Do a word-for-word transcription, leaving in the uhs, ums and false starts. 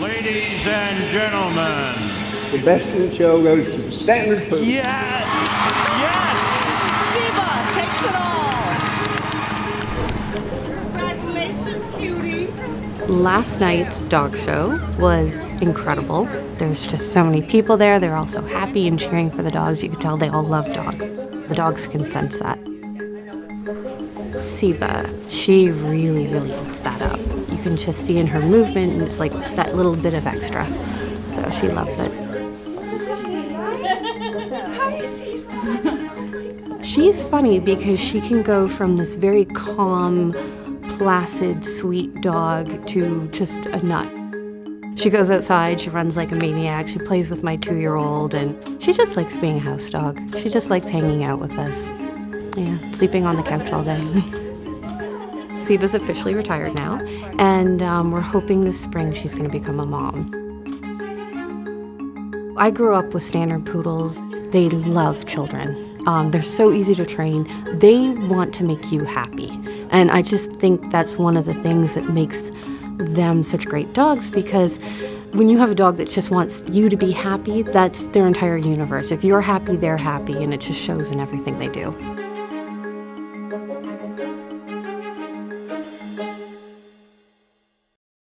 Ladies and gentlemen, the best in the show goes to the standard poop. Yes! Yes! Siba takes it all! Congratulations, cutie! Last night's dog show was incredible. There's just so many people there. They're all so happy and cheering for the dogs. You could tell they all love dogs. The dogs can sense that. Siba, she really, really eats that up. You can just see in her movement, and it's like that little bit of extra. So she loves it. Hi, Siba. She's funny because she can go from this very calm, placid, sweet dog to just a nut. She goes outside, she runs like a maniac, she plays with my two-year-old, and she just likes being a house dog. She just likes hanging out with us. Yeah, sleeping on the couch all day. Siba's officially retired now, and um, we're hoping this spring she's going to become a mom. I grew up with standard poodles. They love children. Um, they're so easy to train. They want to make you happy. And I just think that's one of the things that makes them such great dogs, because when you have a dog that just wants you to be happy, that's their entire universe. If you're happy, they're happy, and it just shows in everything they do.